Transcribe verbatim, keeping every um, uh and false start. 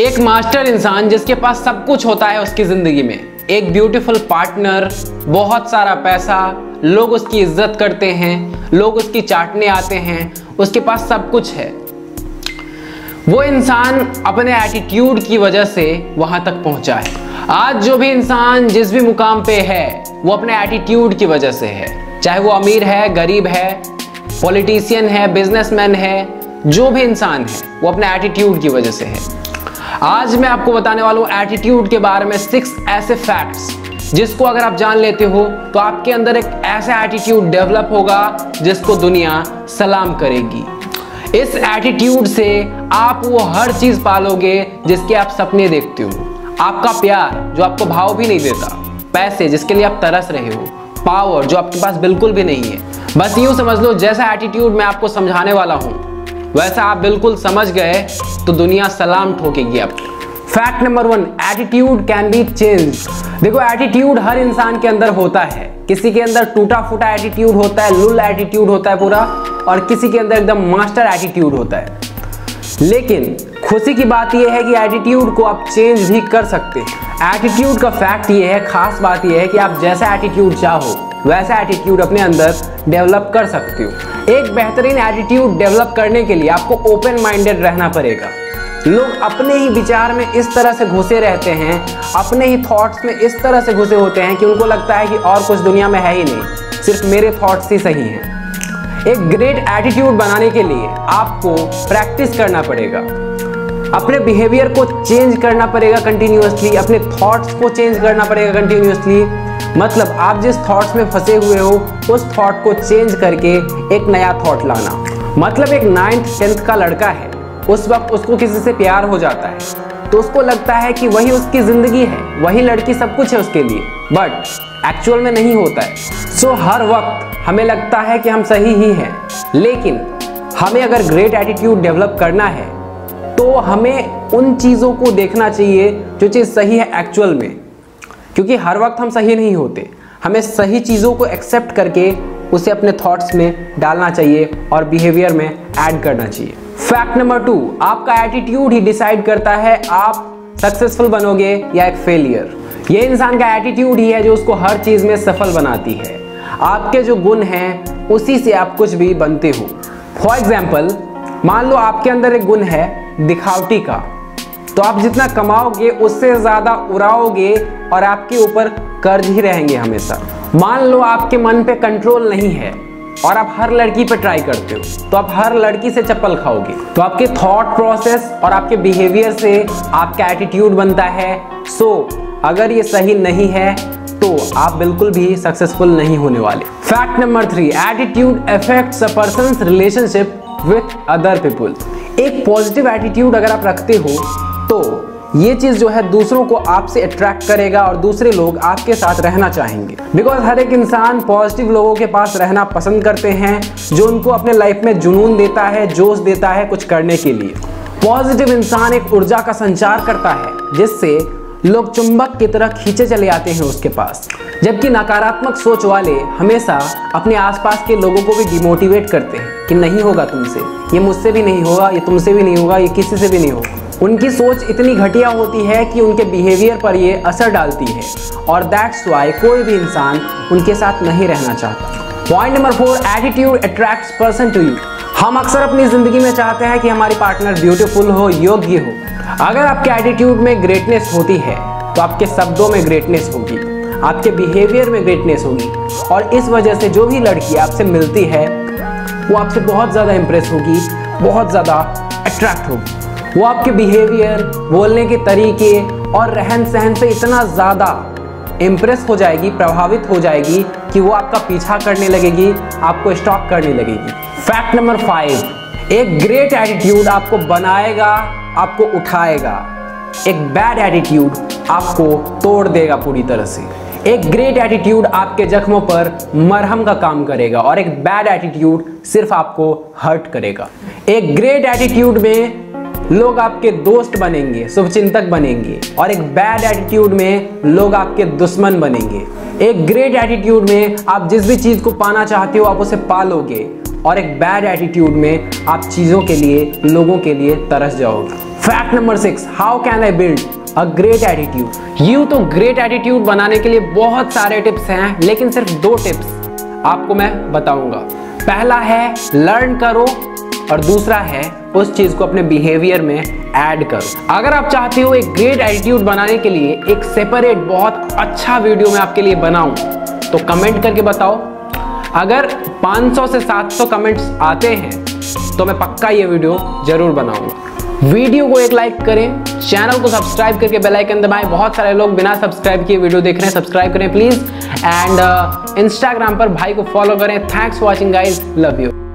एक मास्टर इंसान जिसके पास सब कुछ होता है उसकी जिंदगी में, एक ब्यूटीफुल पार्टनर, बहुत सारा पैसा, लोग उसकी इज्जत करते हैं, लोग उसकी चाटने आते हैं, उसके पास सब कुछ है, वो इंसान अपने एटीट्यूड की वजह से वहां तक पहुंचा है। आज जो भी इंसान जिस भी मुकाम पे है वो अपने एटीट्यूड की वजह से है, चाहे वो अमीर है, गरीब है, पॉलिटिशियन है, बिजनेसमैन है, जो भी इंसान है वो अपने एटीट्यूड की वजह से है। आज मैं आपको बताने वाला हूँ एटीट्यूड के बारे में सिक्स ऐसे फैक्ट्स जिसको अगर आप जान लेते हो तो आपके अंदर एक ऐसा एटीट्यूड डेवलप होगा जिसको दुनिया सलाम करेगी। इस एटीट्यूड से आप वो हर चीज़ पालोगे जिसके आप सपने देखते हो, आपका प्यार जो आपको भाव भी नहीं देता, पैसे जिसके लिए आप तरस रहे हो, पावर जो आपके पास बिल्कुल भी नहीं है। बस यूँ समझ लो जैसा एटीट्यूड मैं आपको समझाने वाला हूँ वैसा आप बिल्कुल समझ गए तो दुनिया सलाम ठोकेगी आपको। Fact number one, attitude can be change. देखो एटीट्यूड हर इंसान के अंदर होता है, किसी के अंदर टूटा फूटा एटीट्यूड होता है, लुल एटीट्यूड होता है पूरा, और किसी के अंदर एकदम मास्टर एटीट्यूड होता है। लेकिन खुशी की बात यह है कि एटीट्यूड को आप चेंज भी कर सकते हैं। एटीट्यूड का फैक्ट ये है, खास बात यह है कि आप जैसा एटीट्यूड चाहो वैसा एटीट्यूड अपने अंदर डेवलप कर सकते हो। एक बेहतरीन एटीट्यूड डेवलप करने के लिए आपको ओपन माइंडेड रहना पड़ेगा। लोग अपने ही विचार में इस तरह से घुसे रहते हैं, अपने ही थॉट्स में इस तरह से घुसे होते हैं कि उनको लगता है कि और कुछ दुनिया में है ही नहीं, सिर्फ मेरे थॉट्स ही सही हैं। एक ग्रेट एटीट्यूड बनाने के लिए आपको प्रैक्टिस करना पड़ेगा, अपने बिहेवियर को चेंज करना पड़ेगा कंटिन्यूसली, अपने थॉट्स को चेंज करना पड़ेगा कंटिन्यूसली। मतलब आप जिस थॉट्स में फंसे हुए हो उस थॉट को चेंज करके एक नया थॉट लाना। मतलब एक नाइन्थ टेंथ का लड़का है, उस वक्त उसको किसी से प्यार हो जाता है तो उसको लगता है कि वही उसकी ज़िंदगी है, वही लड़की सब कुछ है उसके लिए, बट एक्चुअल में नहीं होता है। सो so, हर वक्त हमें लगता है कि हम सही ही हैं, लेकिन हमें अगर ग्रेट एटीट्यूड डेवलप करना है तो हमें उन चीज़ों को देखना चाहिए जो चीज़ सही है एक्चुअल में, क्योंकि हर वक्त हम सही नहीं होते। हमें सही चीज़ों को एक्सेप्ट करके उसे अपने थॉट्स में डालना चाहिए और बिहेवियर में ऐड करना चाहिए। फैक्ट नंबर टू, आपका एटीट्यूड ही डिसाइड करता है आप सक्सेसफुल बनोगे या एक फेलियर। ये इंसान का एटीट्यूड ही है जो उसको हर चीज़ में सफल बनाती है। आपके जो गुण हैं उसी से आप कुछ भी बनते हो। फॉर एग्जाम्पल, मान लो आपके अंदर एक गुण है दिखावटी का, तो आप जितना कमाओगे उससे ज़्यादा उड़ाओगे और आपके ऊपर कर्ज ही रहेंगे हमेशा। मान लो आपके मन पे कंट्रोल नहीं है और आप हर लड़की पे ट्राई करते हो, तो आप हर लड़की से चप्पल खाओगे। तो आपके थॉट प्रोसेस और आपके बिहेवियर से आपका एटीट्यूड बनता है। सो अगर ये सही नहीं है तो आप बिल्कुल भी सक्सेसफुल नहीं होने वाले। Fact number three, attitude affects a person's relationship with other people. एक पॉजिटिव एटीट्यूड अगर आप रखते हो तो ये चीज़ जो है दूसरों को आपसे अट्रैक्ट करेगा और दूसरे लोग आपके साथ रहना चाहेंगे, बिकॉज हर एक इंसान पॉजिटिव लोगों के पास रहना पसंद करते हैं जो उनको अपने लाइफ में जुनून देता है, जोश देता है कुछ करने के लिए। पॉजिटिव इंसान एक ऊर्जा का संचार करता है जिससे लोग चुंबक की तरह खींचे चले आते हैं उसके पास, जबकि नकारात्मक सोच वाले हमेशा अपने आसपास के लोगों को भी डिमोटिवेट करते हैं कि नहीं होगा तुमसे, ये मुझसे भी नहीं होगा, ये तुमसे भी नहीं होगा, ये किसी से भी नहीं होगा। उनकी सोच इतनी घटिया होती है कि उनके बिहेवियर पर ये असर डालती है और दैट्स वाई कोई भी इंसान उनके साथ नहीं रहना चाहता। Point number four, attitude attracts person to you. हम अक्सर अपनी ज़िंदगी में चाहते हैं कि हमारी पार्टनर ब्यूटीफुल हो, योग्य हो। अगर आपके एटीट्यूड में ग्रेटनेस होती है तो आपके शब्दों में ग्रेटनेस होगी, आपके बिहेवियर में ग्रेटनेस होगी, और इस वजह से जो भी लड़की आपसे मिलती है वो आपसे बहुत ज़्यादा इम्प्रेस होगी, बहुत ज़्यादा अट्रैक्ट होगी। वो आपके बिहेवियर, बोलने के तरीके और रहन सहन से इतना ज़्यादा इम्प्रेस हो जाएगी, प्रभावित हो जाएगी कि वो आपका पीछा करने लगेगी, आपको स्टॉक करने लगेगी। फैक्ट नंबर फाइव, एक ग्रेट एटीट्यूड आपको बनाएगा, आपको उठाएगा। एक बैड एटीट्यूड आपको तोड़ देगा पूरी तरह से। एक ग्रेट एटीट्यूड आपके जख्मों पर मरहम का काम करेगा और एक बैड एटीट्यूड सिर्फ आपको हर्ट करेगा। एक ग्रेट एटीट्यूड में लोग आपके दोस्त बनेंगे, शुभचिंतक बनेंगे, और एक बैड एटीट्यूड में लोग आपके दुश्मन बनेंगे। एक ग्रेट एटीट्यूड में आप जिस भी चीज़ को पाना चाहते हो आप उसे पालोगे, और एक बैड एटीट्यूड में आप चीज़ों के लिए, लोगों के लिए तरस जाओगे। Fact number six, how can I build a great attitude. यूँ तो ग्रेट एटीट्यूड बनाने के लिए बहुत सारे टिप्स हैं, लेकिन सिर्फ दो टिप्स आपको मैं बताऊँगा। पहला है लर्न करो और दूसरा है उस चीज़ को अपने बिहेवियर में ऐड करो। अगर आप चाहते हो एक ग्रेट एटीट्यूड बनाने के लिए एक सेपरेट बहुत अच्छा वीडियो मैं आपके लिए बनाऊं, तो कमेंट करके बताओ। अगर पाँच सौ से सात सौ कमेंट्स आते हैं तो मैं पक्का ये वीडियो ज़रूर बनाऊंगा। वीडियो को एक लाइक करें, चैनल को सब्सक्राइब करके बेल आइकन दबाएं। बहुत सारे लोग बिना सब्सक्राइब किए वीडियो देख रहे हैं, सब्सक्राइब करें प्लीज़। एंड इंस्टाग्राम पर भाई को फॉलो करें। Thanks for watching guys, love you.